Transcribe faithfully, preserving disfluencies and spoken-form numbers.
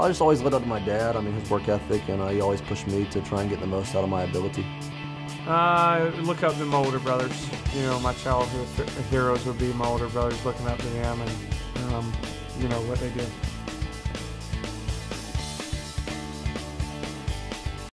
I just always looked up to my dad. I mean, his work ethic, and uh, he always pushed me to try and get the most out of my ability. I uh, look up to my older brothers. You know, my childhood heroes would be my older brothers, looking up to them and, um, you know, what they do.